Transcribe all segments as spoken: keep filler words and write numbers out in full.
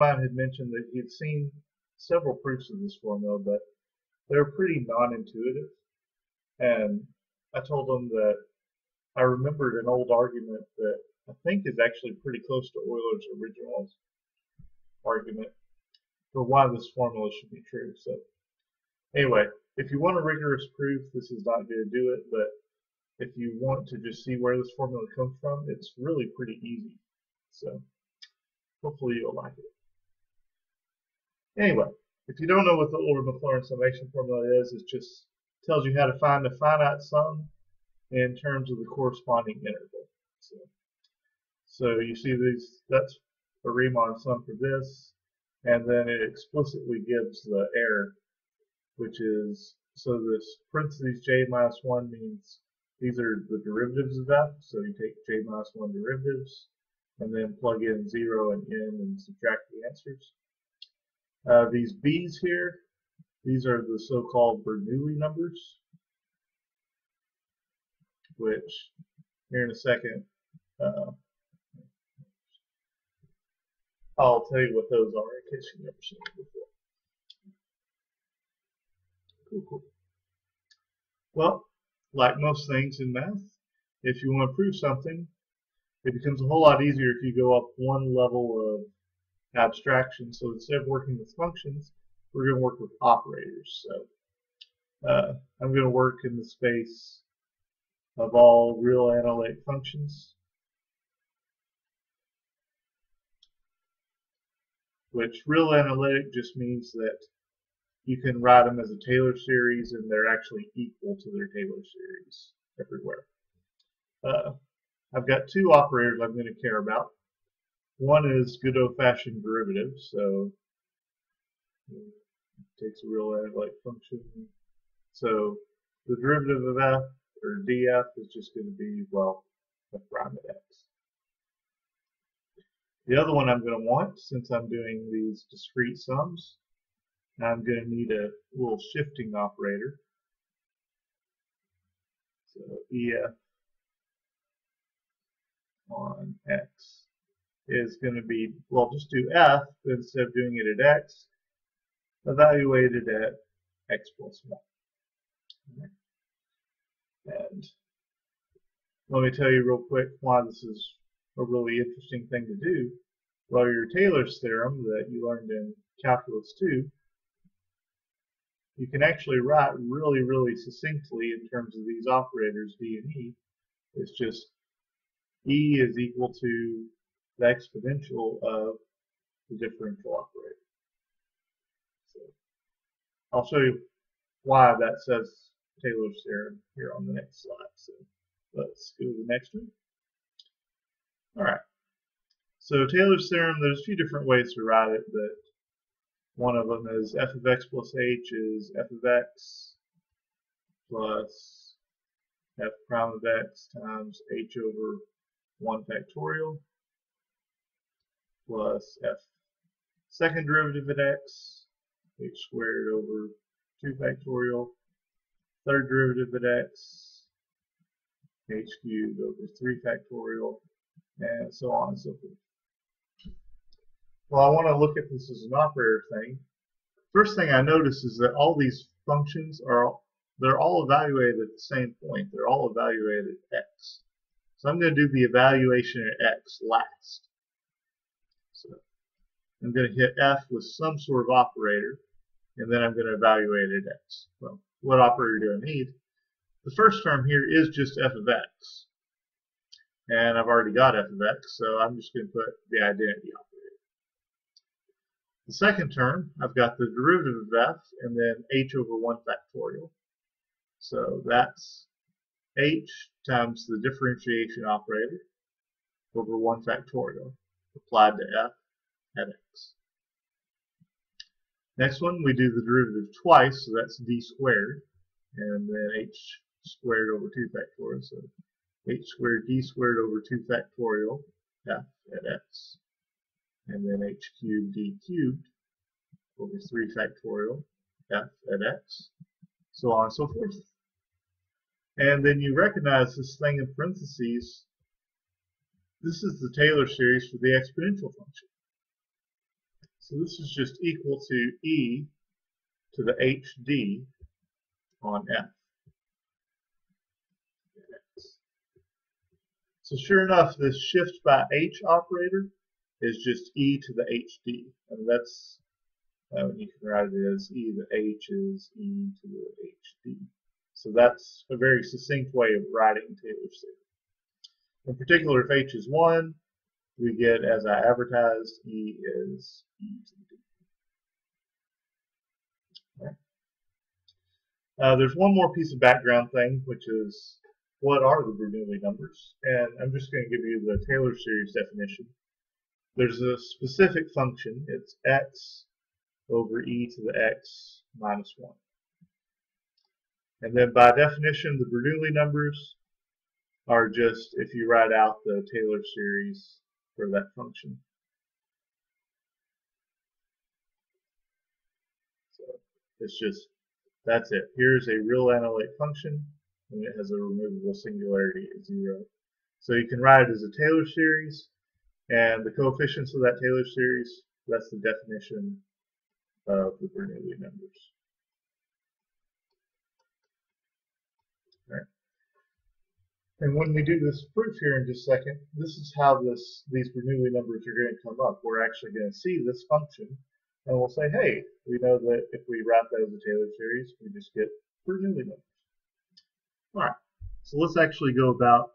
Riemann had mentioned that he had seen several proofs of this formula, but they're pretty non-intuitive. And I told him that I remembered an old argument that I think is actually pretty close to Euler's original argument for why this formula should be true. So anyway, if you want a rigorous proof, this is not going to do it, but if you want to just see where this formula comes from, it's really pretty easy. So hopefully you'll like it. Anyway, if you don't know what the Euler-Maclaurin summation formula is, it just tells you how to find the finite sum in terms of the corresponding interval. So, so you see these, that's a Riemann sum for this, and then it explicitly gives the error, which is, so this parentheses j minus one means these are the derivatives of f, so you take j minus one derivatives, and then plug in zero and n and subtract the answers. Uh, these b's here, these are the so-called Bernoulli numbers, which here in a second uh, I'll tell you what those are in case you've never seen them before. Cool, cool. Well, like most things in math, if you want to prove something, it becomes a whole lot easier if you go up one level of abstraction. So instead of working with functions, we're going to work with operators. So uh, I'm going to work in the space of all real analytic functions, which real analytic just means that you can write them as a Taylor series and they're actually equal to their Taylor series everywhere. Uh, I've got two operators I'm going to care about. One is good old-fashioned derivative, so it takes a real analytic function. So the derivative of f, or df, is just going to be, well, f prime of x. The other one I'm going to want, since I'm doing these discrete sums, I'm going to need a little shifting operator. So E F on x is going to be, well, just do f, but instead of doing it at x, evaluate it at x plus one. And let me tell you real quick why this is a really interesting thing to do. Well, your Taylor's theorem that you learned in Calculus two, you can actually write really, really succinctly in terms of these operators, D and E. It's just E is equal to the exponential of the differential operator. So I'll show you why that says Taylor's theorem here on the next slide. So let's go to the next one. All right. So Taylor's theorem, there's a few different ways to write it, but one of them is f of x plus h is f of x plus f prime of x times h over one factorial plus f second derivative of x, h squared over two factorial, third derivative of x, h cubed over three factorial, and so on and so forth. Well, I want to look at this as an operator thing. First thing I notice is that all these functions are, they're all evaluated at the same point. They're all evaluated at x. So I'm going to do the evaluation at x last. So I'm going to hit f with some sort of operator, and then I'm going to evaluate at x. Well, what operator do I need? The first term here is just f of x. And I've already got f of x, so I'm just going to put the identity operator. The second term, I've got the derivative of f, and then h over one factorial. So that's h times the differentiation operator over one factorial applied to f at x. Next one, we do the derivative twice, so that's d squared, and then h squared over two factorial. So h squared d squared over two factorial f at x, and then h cubed d cubed over three factorial f at x, so on and so forth. And then you recognize this thing in parentheses. This is the Taylor series for the exponential function. So this is just equal to e to the hd on f. So sure enough, this shift by h operator is just e to the hd. And that's, uh, you can write it as e to the h is e to the hd. So that's a very succinct way of writing Taylor's theorem. In particular, if h is one, we get, as I advertised, e is e to the d. Uh, there's one more piece of background thing, which is what are the Bernoulli numbers? And I'm just going to give you the Taylor series definition. There's a specific function. It's x over e to the x minus one. And then by definition, the Bernoulli numbers are just if you write out the Taylor series for that function. So it's just that's it. Here's a real analytic function, and it has a removable singularity at zero. So you can write it as a Taylor series, and the coefficients of that Taylor series, that's the definition of the Bernoulli numbers. All right. And when we do this proof here in just a second, this is how this these Bernoulli numbers are going to come up. We're actually going to see this function. And we'll say, hey, we know that if we wrap that as a Taylor series, we just get Bernoulli numbers. All right, so let's actually go about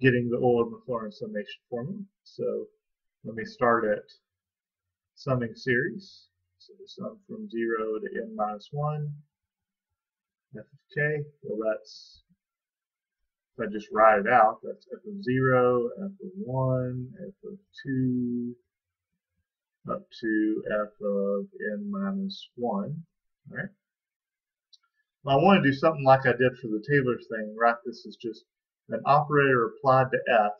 getting the Euler-Maclaurin summation formula. So let me start at summing series. So we sum from zero to n minus one, f of k. Well, that's, if I just write it out, that's f of zero, f of one, f of two, up to f of n minus one. All right. Well, I want to do something like I did for the Taylor thing, right? This is just an operator applied to f,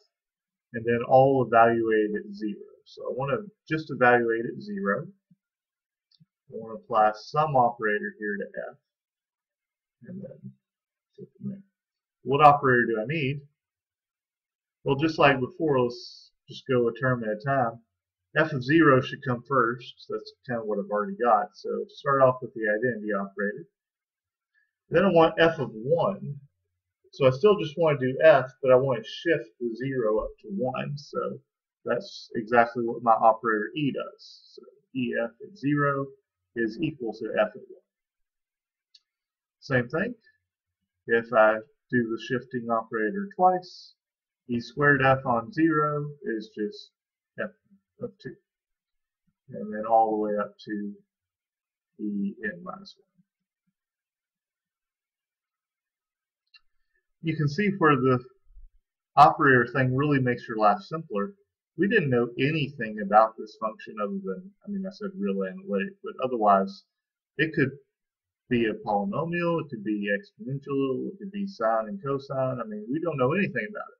and then all evaluated at zero. So I want to just evaluate at zero. I want to apply some operator here to f, and then take from there. What operator do I need? Well, just like before, let's just go a term at a time. F of zero should come first. That's kind of what I've already got. So start off with the identity operator. Then I want f of one. So I still just want to do f, but I want to shift the zero up to one. So that's exactly what my operator e does. So ef at zero is equal to f at one. Same thing. If I do the shifting operator twice, e squared f on zero is just up to, and then all the way up to e n minus one. You can see where the operator thing really makes your life simpler. We didn't know anything about this function other than, I mean, I said real analytic, but otherwise it could be a polynomial, it could be exponential, it could be sine and cosine. I mean, we don't know anything about it.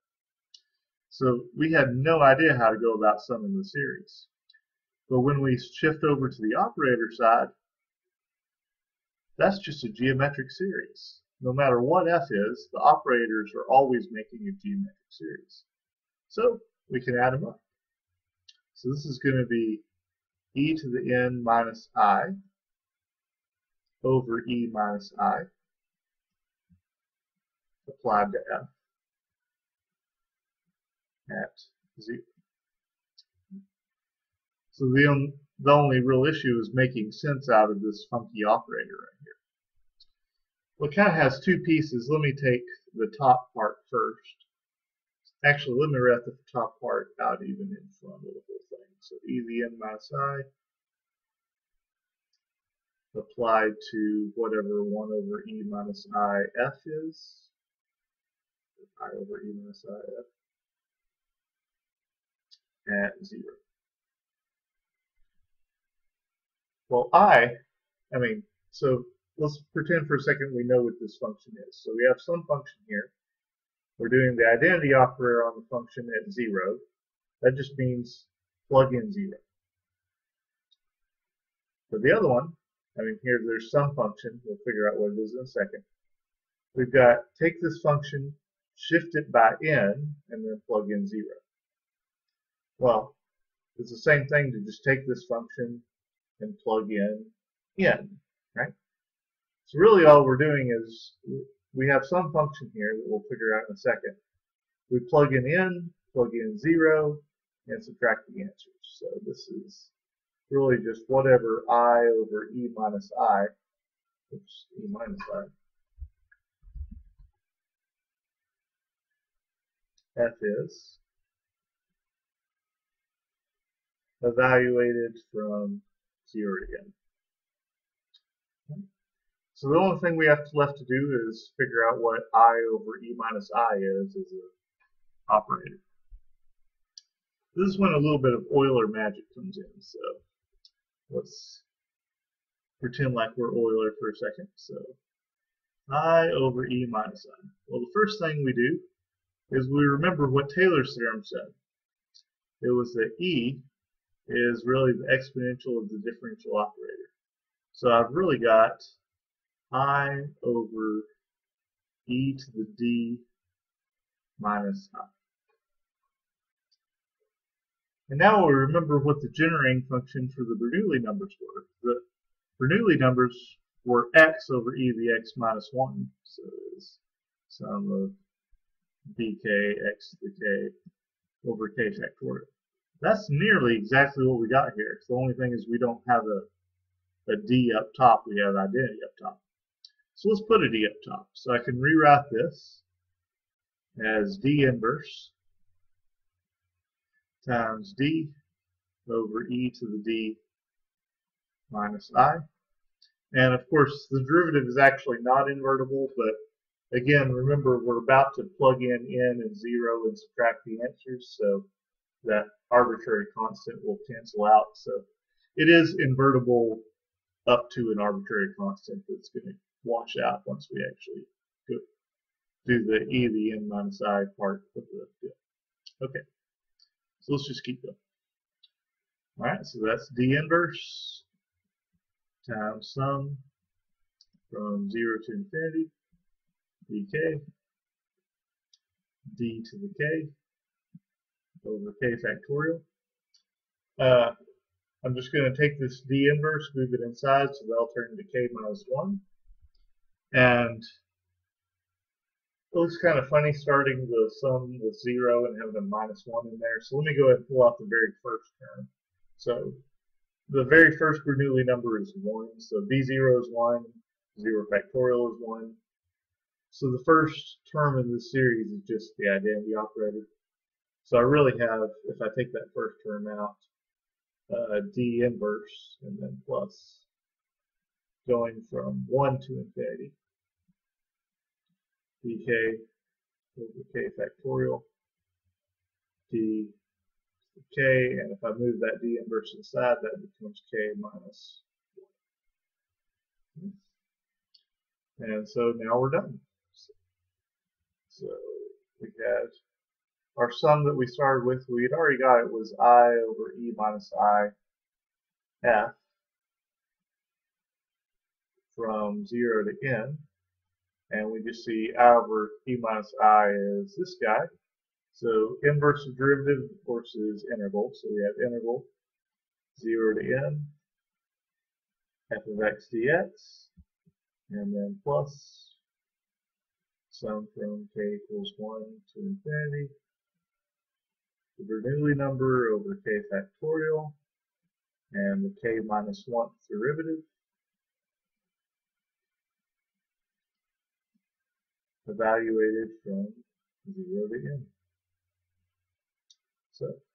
So we had no idea how to go about summing the series. But when we shift over to the operator side, that's just a geometric series. No matter what f is, the operators are always making a geometric series. So we can add them up. So this is going to be e to the n minus I over e minus I applied to f at zero. So the, on, the only real issue is making sense out of this funky operator right here. Well, it kind of has two pieces. Let me take the top part first. Actually, let me write the top part out even in front of the whole thing. So e to the n minus I applied to whatever one over e minus I f is. I over e minus I f. At zero. Well, I, I mean, so let's pretend for a second we know what this function is. So we have some function here. We're doing the identity operator on the function at zero. That just means plug in zero. For the other one, I mean, here there's some function. We'll figure out what it is in a second. We've got take this function, shift it by n, and then plug in zero. Well, It's the same thing to just take this function and plug in n, right? So really all we're doing is we have some function here that we'll figure out in a second. We plug in n, plug in zero, and subtract the answers. So this is really just whatever I over e minus I, oops, e minus I, f is, evaluated from zero to n. Okay. So the only thing we have left to do is figure out what I over e minus I is as an operator. This is when a little bit of Euler magic comes in. So let's pretend like we're Euler for a second. So I over e minus I. Well, the first thing we do is we remember what Taylor's theorem said. It was that e is really the exponential of the differential operator. So I've really got I over e to the d minus I. And now we'll remember what the generating function for the Bernoulli numbers were. The Bernoulli numbers were x over e to the x minus one. So it's sum of bk x to the k over k factorial. That's nearly exactly what we got here. The only thing is we don't have a, a d up top. We have identity up top. So let's put a d up top. So I can rewrite this as d inverse times d over e to the d minus I. And of course, the derivative is actually not invertible, but again, remember we're about to plug in n and zero and subtract the answers, so that arbitrary constant will cancel out. So it is invertible up to an arbitrary constant that's going to wash out once we actually do, do the e to the n minus I part of the deal. Okay. So let's just keep going. Alright, so that's d inverse times sum from zero to infinity, dk, d to the k over k factorial. Uh, I'm just going to take this d inverse, move it inside, so that'll turn into k minus one. And it looks kind of funny starting the sum with zero and having a minus one in there. So let me go ahead and pull out the very first term. So the very first Bernoulli number is one. So b zero is one, zero factorial is one. So the first term in this series is just the identity operator. So I really have, if I take that first term out, uh, d inverse and then plus going from one to infinity. Dk over k factorial d to the k, and if I move that d inverse inside, that becomes k minus one. And so now we're done. So, so we had our sum that we started with, we had already got it was I over e minus I f from zero to n. And we just see I over e minus I is this guy. So inverse of derivative, of course, is integral. So we have integral zero to n f of x dx, and then plus sum from k equals one to infinity, the Bernoulli number over k factorial, and the k minus one derivative. Evaluated from zero to n. So